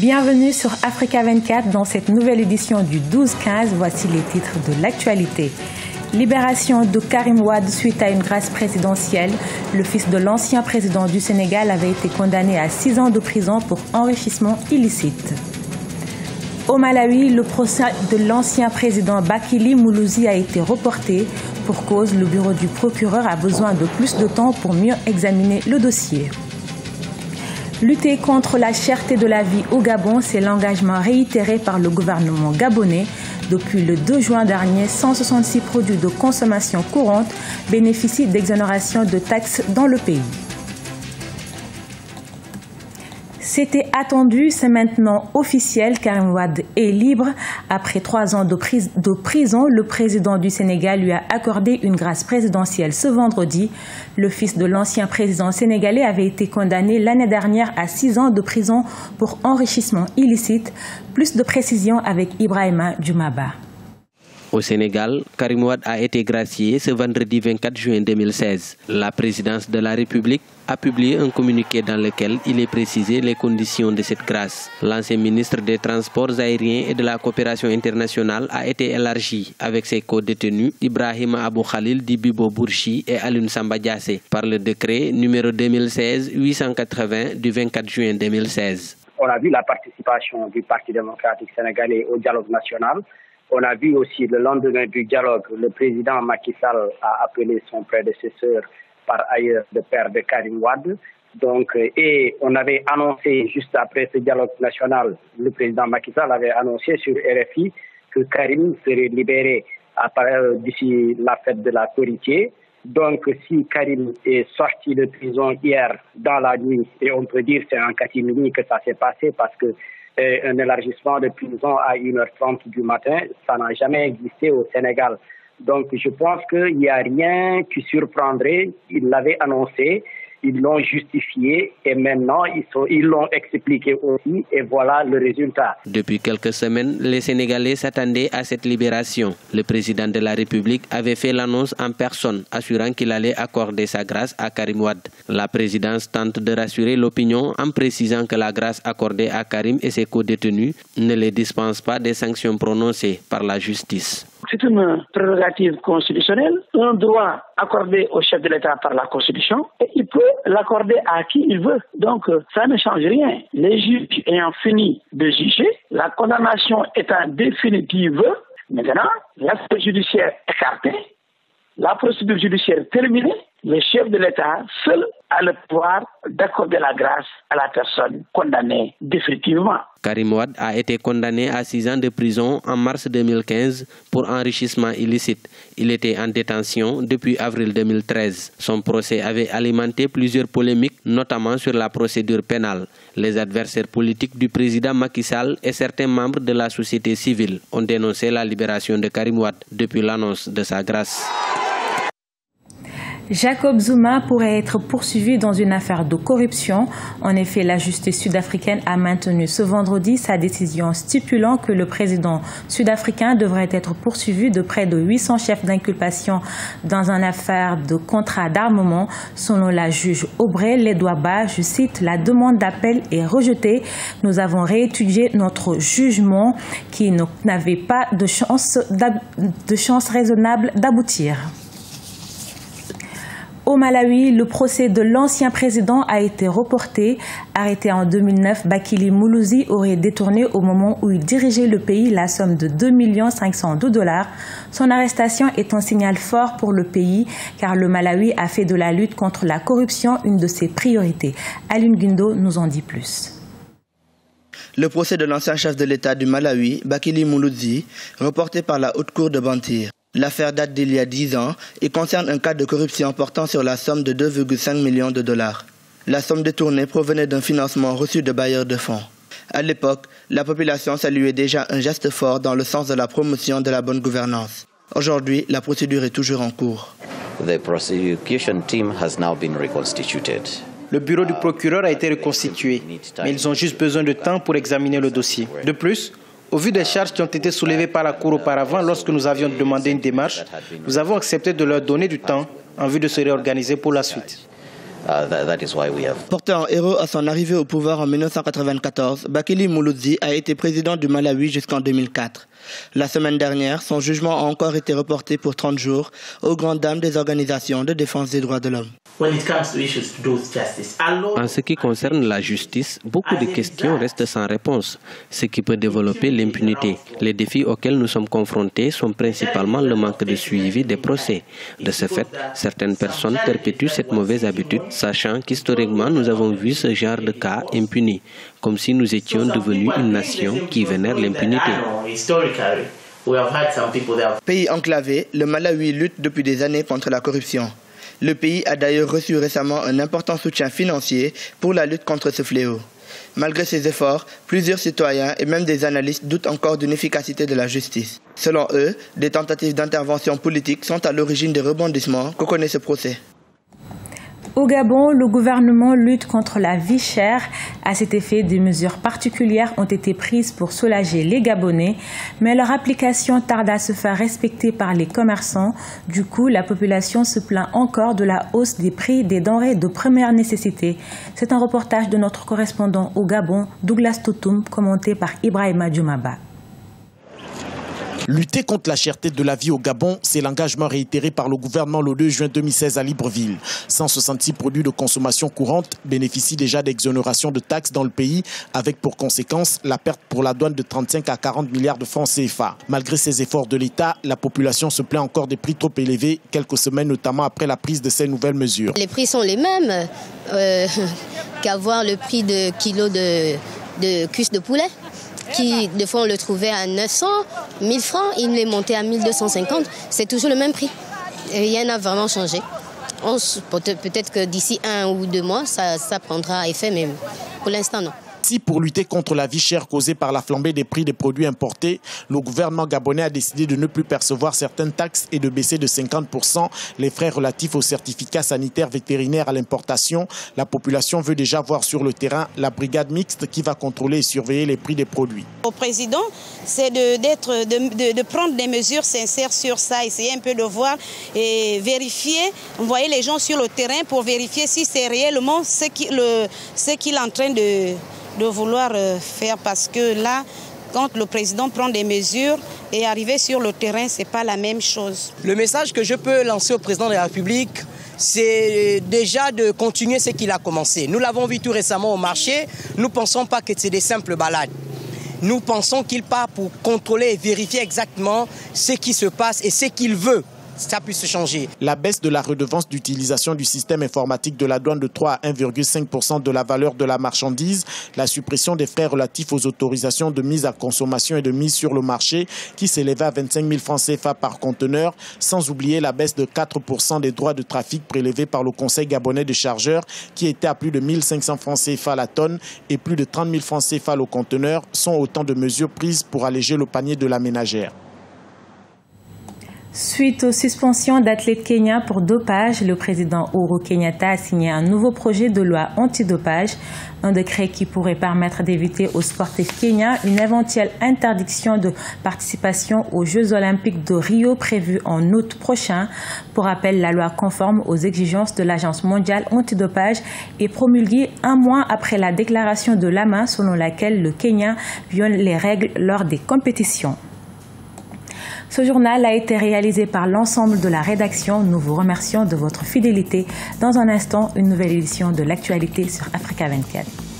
Bienvenue sur Africa 24 dans cette nouvelle édition du 12-15. Voici les titres de l'actualité. Libération de Karim Wade suite à une grâce présidentielle. Le fils de l'ancien président du Sénégal avait été condamné à 6 ans de prison pour enrichissement illicite. Au Malawi, le procès de l'ancien président Bakili Muluzi a été reporté. Pour cause, le bureau du procureur a besoin de plus de temps pour mieux examiner le dossier. Lutter contre la cherté de la vie au Gabon, c'est l'engagement réitéré par le gouvernement gabonais. Depuis le 2 juin dernier, 166 produits de consommation courante bénéficient d'exonération de taxes dans le pays. C'était attendu, c'est maintenant officiel, Karim Wade est libre. Après 3 ans de prison, le président du Sénégal lui a accordé une grâce présidentielle ce vendredi. Le fils de l'ancien président sénégalais avait été condamné l'année dernière à 6 ans de prison pour enrichissement illicite. Plus de précisions avec Ibrahima Djumaba. Au Sénégal, Karim Wade a été gracié ce vendredi 24 juin 2016. La présidence de la République a publié un communiqué dans lequel il est précisé les conditions de cette grâce. L'ancien ministre des Transports aériens et de la coopération internationale a été élargi avec ses co-détenus Ibrahim Abou Khalil, Dibibo Bourchi et Alun Samba Diassé par le décret numéro 2016-880 du 24 juin 2016. On a vu la participation du Parti démocratique sénégalais au dialogue national. On a vu aussi le lendemain du dialogue, le président Macky Sall a appelé son prédécesseur par ailleurs de père de Karim Wade. Donc, et on avait annoncé juste après ce dialogue national, le président Macky Sall avait annoncé sur RFI que Karim serait libéré d'ici la fête de la Korité. Donc si Karim est sorti de prison hier dans la nuit, et on peut dire que c'est en catimini que ça s'est passé parce que un élargissement de prison à 1h30 du matin, ça n'a jamais existé au Sénégal. Donc je pense qu'il n'y a rien qui surprendrait. Ils l'avaient annoncé, ils l'ont justifié et maintenant ils l'ont expliqué aussi et voilà le résultat. Depuis quelques semaines, les Sénégalais s'attendaient à cette libération. Le président de la République avait fait l'annonce en personne, assurant qu'il allait accorder sa grâce à Karim Wade. La présidence tente de rassurer l'opinion en précisant que la grâce accordée à Karim et ses co-détenus ne les dispense pas des sanctions prononcées par la justice. C'est une prérogative constitutionnelle, un droit accordé au chef de l'État par la Constitution, et il peut l'accorder à qui il veut. Donc, ça ne change rien. Les juges ayant fini de juger, la condamnation étant définitive, maintenant, l'aspect judiciaire écarté, la procédure judiciaire terminée, le chef de l'État seul a le pouvoir d'accorder la grâce à la personne condamnée définitivement. Karim Wade a été condamné à 6 ans de prison en mars 2015 pour enrichissement illicite. Il était en détention depuis avril 2013. Son procès avait alimenté plusieurs polémiques, notamment sur la procédure pénale. Les adversaires politiques du président Macky Sall et certains membres de la société civile ont dénoncé la libération de Karim Wade depuis l'annonce de sa grâce. Jacob Zuma pourrait être poursuivi dans une affaire de corruption. En effet, la justice sud-africaine a maintenu ce vendredi sa décision stipulant que le président sud-africain devrait être poursuivi de près de 800 chefs d'inculpation dans une affaire de contrat d'armement. Selon la juge Aubrey Ledwaba, je cite, « La demande d'appel est rejetée. Nous avons réétudié notre jugement qui n'avait pas de chance raisonnable d'aboutir. » Au Malawi, le procès de l'ancien président a été reporté. Arrêté en 2009, Bakili Muluzi aurait détourné au moment où il dirigeait le pays la somme de 2 500 000 $. Son arrestation est un signal fort pour le pays car le Malawi a fait de la lutte contre la corruption une de ses priorités. Aline Guindo nous en dit plus. Le procès de l'ancien chef de l'État du Malawi, Bakili Muluzi, reporté par la Haute Cour de Bantir. L'affaire date d'il y a 10 ans et concerne un cas de corruption portant sur la somme de 2,5 millions $. La somme détournée provenait d'un financement reçu de bailleurs de fonds. À l'époque, la population saluait déjà un geste fort dans le sens de la promotion de la bonne gouvernance. Aujourd'hui, la procédure est toujours en cours. The prosecution team has now been reconstituted. Le bureau du procureur a été reconstitué, mais ils ont juste besoin de temps pour examiner le dossier. De plus, au vu des charges qui ont été soulevées par la Cour auparavant lorsque nous avions demandé une démarche, nous avons accepté de leur donner du temps en vue de se réorganiser pour la suite. That is why we have... Porté en héros à son arrivée au pouvoir en 1994, Bakili Muluzi a été président du Malawi jusqu'en 2004. La semaine dernière, son jugement a encore été reporté pour 30 jours aux grandes dames des organisations de défense des droits de l'homme. En ce qui concerne la justice, beaucoup de questions restent sans réponse, ce qui peut développer l'impunité. Les défis auxquels nous sommes confrontés sont principalement le manque de suivi des procès. De ce fait, certaines personnes perpétuent cette mauvaise habitude, sachant qu'historiquement nous avons vu ce genre de cas impunis, comme si nous étions devenus une nation qui vénère l'impunité. Pays enclavé, le Malawi lutte depuis des années contre la corruption. Le pays a d'ailleurs reçu récemment un important soutien financier pour la lutte contre ce fléau. Malgré ces efforts, plusieurs citoyens et même des analystes doutent encore d'une efficacité de la justice. Selon eux, des tentatives d'intervention politique sont à l'origine des rebondissements que connaît ce procès. Au Gabon, le gouvernement lutte contre la vie chère. À cet effet, des mesures particulières ont été prises pour soulager les Gabonais, mais leur application tarde à se faire respecter par les commerçants. Du coup, la population se plaint encore de la hausse des prix des denrées de première nécessité. C'est un reportage de notre correspondant au Gabon, Douglas Totum, commenté par Ibrahima Djumaba. Lutter contre la cherté de la vie au Gabon, c'est l'engagement réitéré par le gouvernement le 2 juin 2016 à Libreville. 166 produits de consommation courante bénéficient déjà d'exonération de taxes dans le pays, avec pour conséquence la perte pour la douane de 35 à 40 milliards de francs CFA. Malgré ces efforts de l'État, la population se plaint encore des prix trop élevés, quelques semaines notamment après la prise de ces nouvelles mesures. Les prix sont les mêmes qu'avoir le prix de kilo de cuisse de poulet. Qui, des fois, on le trouvait à 900, 1000 francs, il est monté à 1250. C'est toujours le même prix. Rien n'a vraiment changé. Peut-être que d'ici 1 ou 2 mois, ça prendra effet, mais pour l'instant, non. Si pour lutter contre la vie chère causée par la flambée des prix des produits importés, le gouvernement gabonais a décidé de ne plus percevoir certaines taxes et de baisser de 50% les frais relatifs aux certificats sanitaires vétérinaires à l'importation, la population veut déjà voir sur le terrain la brigade mixte qui va contrôler et surveiller les prix des produits. Au président, c'est de prendre des mesures sincères sur ça, essayer un peu de voir et vérifier, envoyer les gens sur le terrain pour vérifier si c'est réellement ce qu'il est en train de vouloir faire, parce que là, quand le président prend des mesures et arriver sur le terrain, ce n'est pas la même chose. Le message que je peux lancer au président de la République, c'est déjà de continuer ce qu'il a commencé. Nous l'avons vu tout récemment au marché, nous ne pensons pas que c'est des simples balades. Nous pensons qu'il part pour contrôler et vérifier exactement ce qui se passe et ce qu'il veut. Ça puisse changer. La baisse de la redevance d'utilisation du système informatique de la douane de 3 à 1,5% de la valeur de la marchandise, la suppression des frais relatifs aux autorisations de mise à consommation et de mise sur le marché qui s'élevait à 25 000 francs CFA par conteneur, sans oublier la baisse de 4% des droits de trafic prélevés par le Conseil gabonais des chargeurs qui était à plus de 1 500 francs CFA la tonne et plus de 30 000 francs CFA le conteneur sont autant de mesures prises pour alléger le panier de la ménagère. Suite aux suspensions d'athlètes kenyans pour dopage, le président Uhuru Kenyatta a signé un nouveau projet de loi antidopage, un décret qui pourrait permettre d'éviter aux sportifs kenyans une éventuelle interdiction de participation aux Jeux olympiques de Rio prévus en août prochain. Pour rappel, la loi conforme aux exigences de l'Agence mondiale antidopage est promulguée 1 mois après la déclaration de Lama selon laquelle le Kenya viole les règles lors des compétitions. Ce journal a été réalisé par l'ensemble de la rédaction. Nous vous remercions de votre fidélité. Dans un instant, une nouvelle édition de l'actualité sur Africa 24.